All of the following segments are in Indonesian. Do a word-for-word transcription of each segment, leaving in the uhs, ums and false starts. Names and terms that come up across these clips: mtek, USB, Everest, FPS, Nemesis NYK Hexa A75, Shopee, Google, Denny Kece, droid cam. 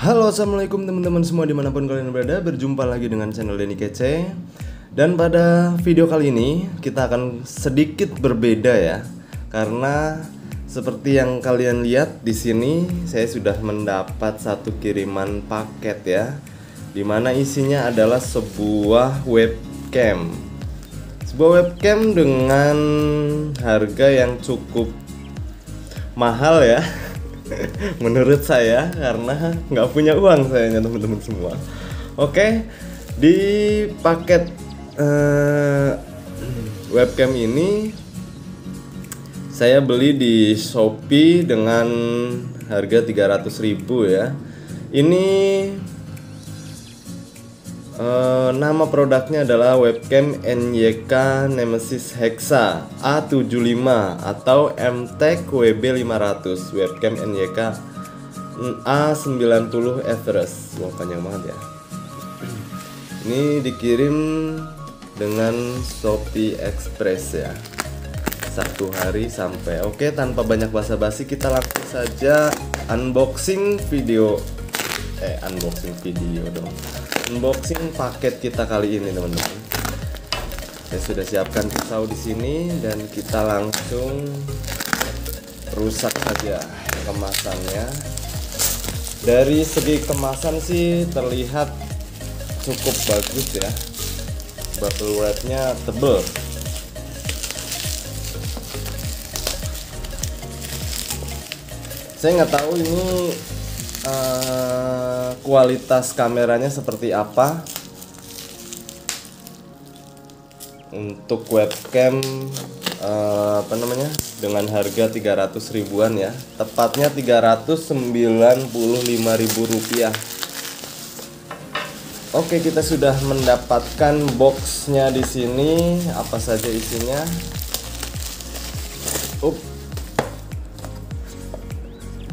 Halo, assalamualaikum teman-teman semua dimanapun kalian berada. Berjumpa lagi dengan channel Denny Kece. Dan pada video kali ini kita akan sedikit berbeda ya, karena seperti yang kalian lihat di sini saya sudah mendapat satu kiriman paket ya, dimana isinya adalah sebuah webcam. Sebuah webcam dengan harga yang cukup mahal ya menurut saya, karena nggak punya uang sayanya teman-teman semua. Oke, di paket uh, webcam ini saya beli di Shopee dengan harga tiga ratus ribu ya. Ini uh, nama produknya adalah webcam N Y K Nemesis Hexa A tujuh lima atau mtek W B lima ratus, webcam N Y K A sembilan puluh Everest. Wah, panjang banget ya. Ini dikirim dengan Shopee Express ya, satu hari sampai. Oke, tanpa banyak basa-basi kita langsung saja unboxing video eh unboxing video dong unboxing paket kita kali ini teman-teman. Saya sudah siapkan pisau di sini dan kita langsung rusak saja kemasannya. Dari segi kemasan sih terlihat cukup bagus ya, bubble wrapnya tebel. Saya nggak tahu ini uh, kualitas kameranya seperti apa. Untuk webcam uh, apa namanya dengan harga tiga ratus ribuan ya, tepatnya tiga ratus sembilan puluh lima ribu rupiah. Oke, kita sudah mendapatkan boxnya di sini. Apa saja isinya? Up.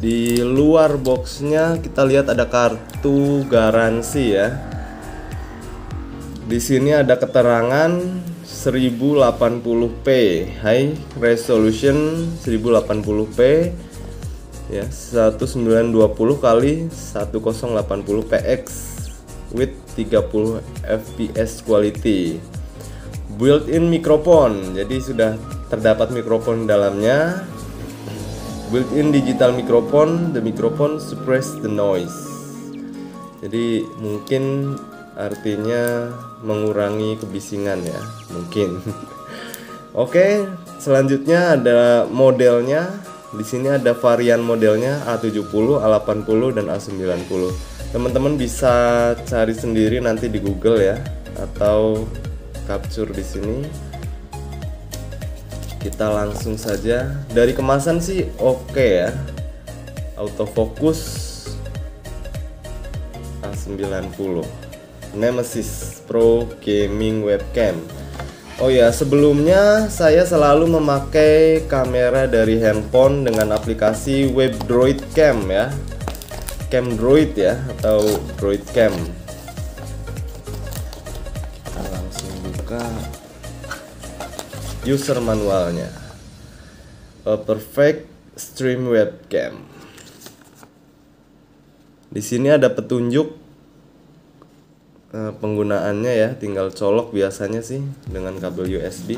Di luar boxnya kita lihat ada kartu garansi ya. Di sini ada keterangan seribu delapan puluh p, high resolution seribu delapan puluh p ya, seribu sembilan ratus dua puluh kali seribu delapan puluh p x with tiga puluh F P S quality, built-in microphone. Jadi sudah terdapat microphone dalamnya, built-in digital microphone. The microphone suppress the noise. Jadi mungkin artinya mengurangi kebisingan ya, mungkin. Oke, selanjutnya ada modelnya. Di sini ada varian modelnya A tujuh puluh, A delapan puluh, dan A sembilan puluh. Teman-teman bisa cari sendiri nanti di Google ya, atau capture di sini. Kita langsung saja. Dari kemasan sih oke ya. Autofocus A sembilan puluh Nemesis Pro Gaming Webcam. Oh ya, sebelumnya saya selalu memakai kamera dari handphone dengan aplikasi web droid cam ya, cam droid ya, atau droid cam. Kita langsung buka user manualnya. A perfect stream webcam. Di sini ada petunjuk penggunaannya ya, tinggal colok biasanya sih dengan kabel U S B.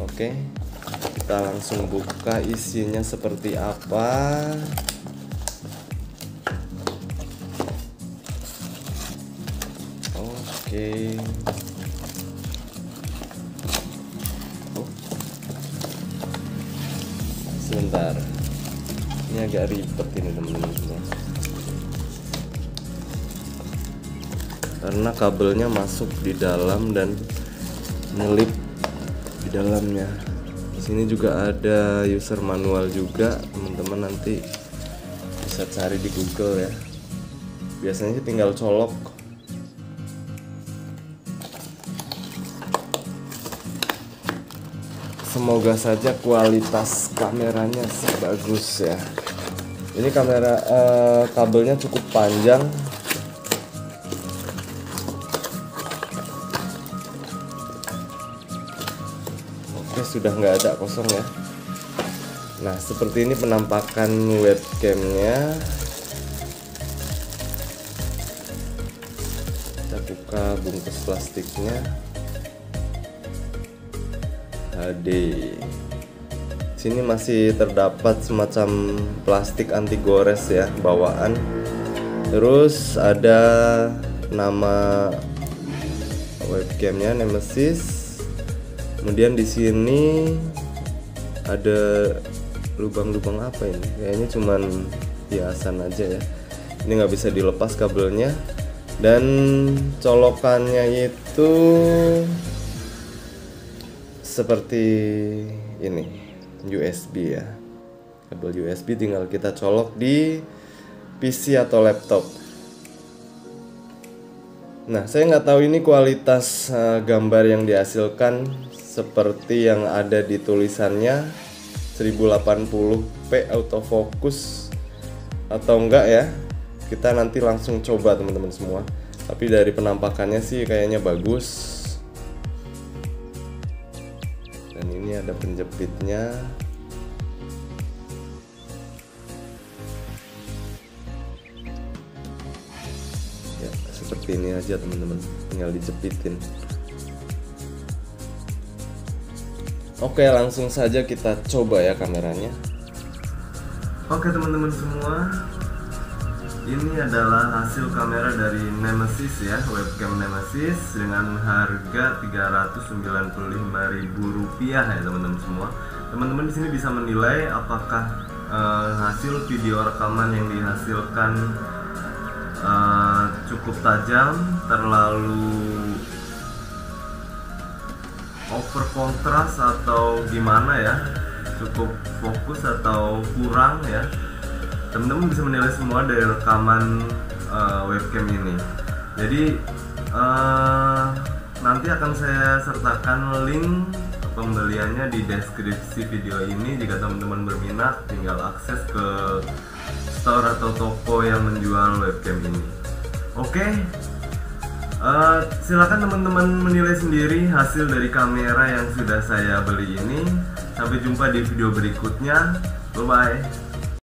Oke, kita langsung buka isinya seperti apa. Oke, oh, sebentar, ini agak ribet ini teman-teman karena kabelnya masuk di dalam dan nyelip di dalamnya. Di sini juga ada user manual juga, teman-teman nanti bisa cari di Google ya. Biasanya tinggal colok. Semoga saja kualitas kameranya bagus ya. Ini kamera eh, kabelnya cukup panjang. Sudah nggak ada, kosong ya. Nah, seperti ini penampakan webcamnya. buka bungkus plastiknya. H D. Sini masih terdapat semacam plastik anti gores ya bawaan. Terus ada nama webcamnya Nemesis. Kemudian di sini ada lubang-lubang apa ini? Kayaknya cuman hiasan aja ya. Ini nggak bisa dilepas kabelnya, dan colokannya itu seperti ini U S B ya, kabel U S B tinggal kita colok di P C atau laptop. Nah, saya nggak tahu ini kualitas uh, gambar yang dihasilkan seperti yang ada di tulisannya seribu delapan puluh p autofocus atau enggak ya. Kita nanti langsung coba teman-teman semua. Tapi dari penampakannya sih kayaknya bagus. Dan ini ada penjepitnya. Ya, seperti ini aja teman-teman. Tinggal dijepitin. Oke, langsung saja kita coba ya kameranya. Oke teman-teman semua. Ini adalah hasil kamera dari Nemesis ya, webcam Nemesis dengan harga tiga ratus sembilan puluh lima ribu rupiah ya teman-teman semua. Teman-teman di sini bisa menilai apakah uh, hasil video rekaman yang dihasilkan uh, cukup tajam, terlalu over kontras atau gimana ya, cukup fokus atau kurang ya. Teman-teman bisa menilai semua dari rekaman uh, webcam ini. Jadi uh, nanti akan saya sertakan link pembeliannya di deskripsi video ini. Jika teman-teman berminat, tinggal akses ke store atau toko yang menjual webcam ini. Oke, okay. uh, silakan teman-teman menilai sendiri hasil dari kamera yang sudah saya beli ini. Sampai jumpa di video berikutnya. Bye bye.